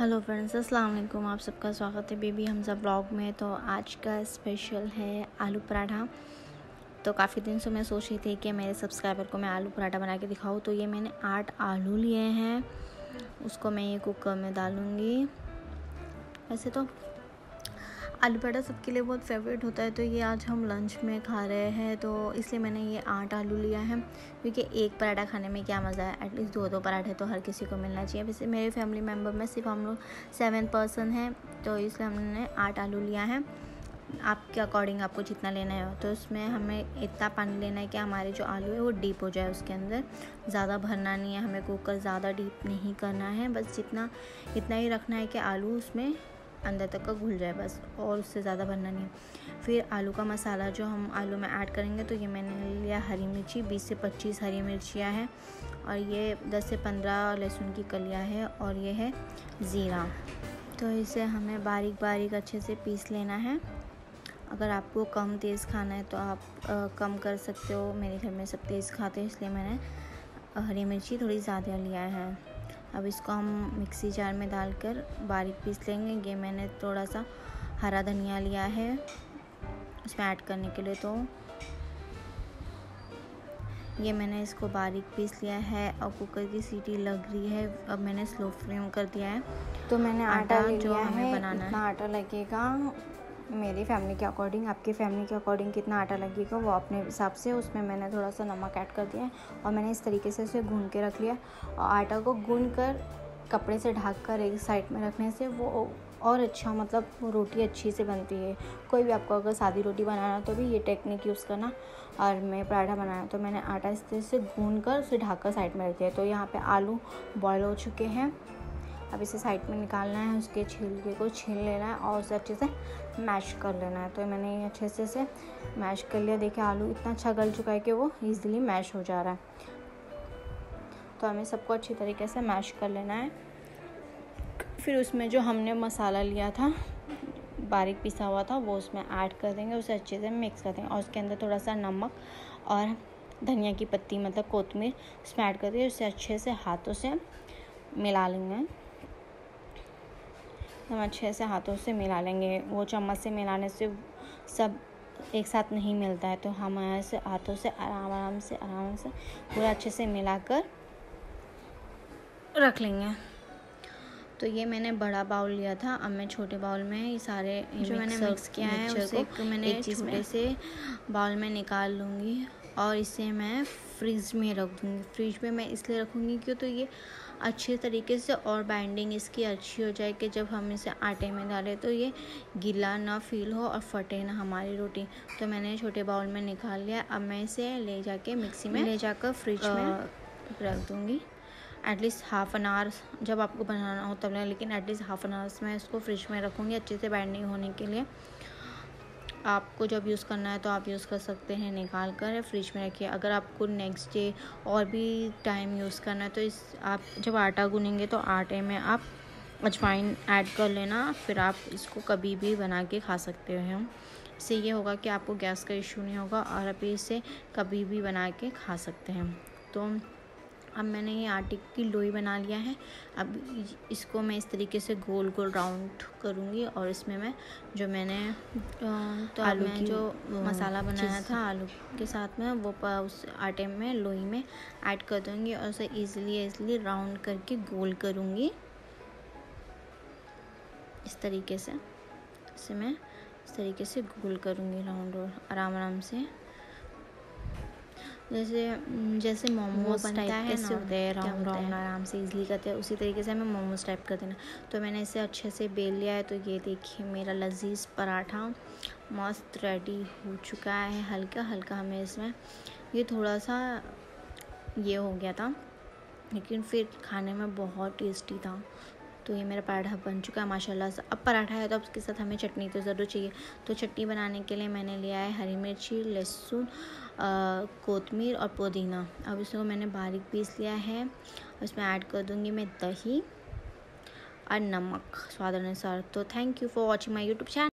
Hello friends, अस्सलाम वालेकुम। आप सबका स्वागत है बेबी हमज़ा ब्लॉग में। तो आज का स्पेशल है आलू पराठा। तो काफ़ी दिन से मैं सोच रही थी कि मेरे सब्सक्राइबर को मैं आलू पराठा बना के दिखाऊँ। तो ये मैंने 8 आलू लिए हैं, उसको मैं ये कुकर में डालूँगी। वैसे तो आलू पराठा सबके लिए बहुत फेवरेट होता है, तो ये आज हम लंच में खा रहे हैं। तो इसलिए मैंने ये 8 आलू लिया है, क्योंकि एक पराठा खाने में क्या मज़ा है। एटलीस्ट 2-2 पराठे तो हर किसी को मिलना चाहिए। वैसे मेरे फैमिली मेम्बर में सिर्फ हम लोग 7 पर्सन हैं, तो इसलिए हमने 8 आलू लिया है। आपके अकॉर्डिंग आपको जितना लेना है। तो उसमें हमें इतना पानी लेना है कि हमारे जो आलू है वो डीप हो जाए, उसके अंदर ज़्यादा भरना नहीं है। हमें कुकर ज़्यादा डीप नहीं करना है, बस जितना इतना ही रखना है कि आलू उसमें अंदर तक का घुल जाए बस, और उससे ज़्यादा भरना नहीं। फिर आलू का मसाला जो हम आलू में ऐड करेंगे, तो ये मैंने लिया हरी मिर्ची, 20 से 25 हरी मिर्चियाँ हैं, और ये 10 से 15 लहसुन की कलियाँ है, और ये है ज़ीरा। तो इसे हमें बारीक बारीक अच्छे से पीस लेना है। अगर आपको कम तेज़ खाना है तो आप कम कर सकते हो। मेरे घर में सब तेज़ खाते हैं, इसलिए मैंने हरी मिर्ची थोड़ी ज़्यादा लिया है। अब इसको हम मिक्सी जार में डालकर बारीक पीस लेंगे। ये मैंने थोड़ा सा हरा धनिया लिया है इसमें ऐड करने के लिए, तो ये मैंने इसको बारीक पीस लिया है। और कुकर की सीटी लग रही है, अब मैंने स्लो फ्लेम कर दिया है। तो मैंने आटा जो हमें बनाना है, आटा लगेगा मेरी फैमिली के अकॉर्डिंग, आपकी फैमिली के अकॉर्डिंग कितना आटा लगेगा वो अपने हिसाब से। उसमें मैंने थोड़ा सा नमक ऐड कर दिया है, और मैंने इस तरीके से उसे गूंद के रख लिया। और आटा को गूंद कर कपड़े से ढक कर एक साइड में रखने से वो और अच्छा, मतलब रोटी अच्छी से बनती है। कोई भी आपको अगर सादी रोटी बनाना तो भी ये टेक्निक यूज़ करना। और मैं पराठा बनाया, तो मैंने आटा इस तरह से गूंद कर उसे ढक कर साइड में रख दिया। तो यहाँ पर आलू बॉयल हो चुके हैं, अब इसे साइड में निकालना है। उसके छिलके को छील लेना है और उसे अच्छे से मैश कर लेना है। तो मैंने ये अच्छे से मैश कर लिया। देखिए आलू इतना अच्छा गल चुका है कि वो इजीली मैश हो जा रहा है। तो हमें सबको अच्छी तरीके से मैश कर लेना है। फिर उसमें जो हमने मसाला लिया था बारीक पिसा हुआ था, वो उसमें ऐड कर देंगे, उसे अच्छे से मिक्स कर देंगे। और उसके अंदर थोड़ा सा नमक और धनिया की पत्ती, मतलब कोतमीर, उसमें ऐड कर देंगे। उसे अच्छे से हाथों से मिला लेंगे। हम अच्छे से हाथों से मिला लेंगे, वो चम्मच से मिलाने से सब एक साथ नहीं मिलता है। तो हम ऐसे हाथों से आराम से पूरा अच्छे से मिलाकर रख लेंगे। तो ये मैंने बड़ा बाउल लिया था, अब मैं छोटे बाउल में ये सारे जो मैंने मिक्स किया है उसको मैंने एक छोटे से बाउल में निकाल लूँगी, और इसे मैं फ्रिज में रख दूँगी। फ्रिज में मैं इसलिए रखूँगी क्यों, तो ये अच्छे तरीके से और बाइंडिंग इसकी अच्छी हो जाए कि जब हम इसे आटे में डालें तो ये गीला ना फील हो और फटे ना हमारी रोटी। तो मैंने छोटे बाउल में निकाल लिया। अब मैं इसे ले जाके मिक्सी में ले जाकर फ्रिज में रख दूँगी एटलीस्ट हाफ एन आवर्स। जब आपको बनाना हो तब लें, लेकिन एटलीस्ट हाफ एन आवर्स मैं इसको फ्रिज में रखूँगी अच्छे से बाइंडिंग होने के लिए। आपको जब यूज़ करना है तो आप यूज़ कर सकते हैं, निकाल कर फ्रिज में रखिए। अगर आपको नेक्स्ट डे और भी टाइम यूज़ करना है तो इस आप जब आटा गूनेंगे तो आटे में आप अजवाइन ऐड कर लेना, फिर आप इसको कभी भी बना के खा सकते हो। इससे ये होगा कि आपको गैस का इशू नहीं होगा, और आप इसे कभी भी बना के खा सकते हैं। तो अब मैंने ये आटे की लोई बना लिया है। अब इसको मैं इस तरीके से गोल गोल राउंड करूँगी, और इसमें मैं जो मैंने आलू में जो मसाला बनाया था आलू के साथ में, वो उस आटे में लोई में ऐड कर दूँगी, और उसे ईज़िली राउंड करके गोल करूँगी इस तरीके से। इसे मैं इस तरीके से गोल करूँगी राउंड, और आराम से जैसे मोमोज बनता है ना, राउंड आराम से इजीली करते हैं, उसी तरीके से हमें मोमोज टाइप कर देना। तो मैंने इसे अच्छे से बेल लिया है। तो ये देखिए मेरा लजीज पराठा मस्त रेडी हो चुका है। हल्का हल्का हमें इसमें ये थोड़ा सा ये हो गया था, लेकिन फिर खाने में बहुत टेस्टी था। तो ये मेरा पराठा बन चुका है माशाल्लाह से। अब पराठा है तो अब उसके साथ हमें चटनी तो ज़रूर चाहिए। तो चटनी बनाने के लिए मैंने लिया है हरी मिर्ची, लहसुन, कोतमीर और पुदीना। अब इसको मैंने बारीक पीस लिया है। उसमें ऐड कर दूँगी मैं दही और नमक स्वाद अनुसार। तो thank you for watching my YouTube channel.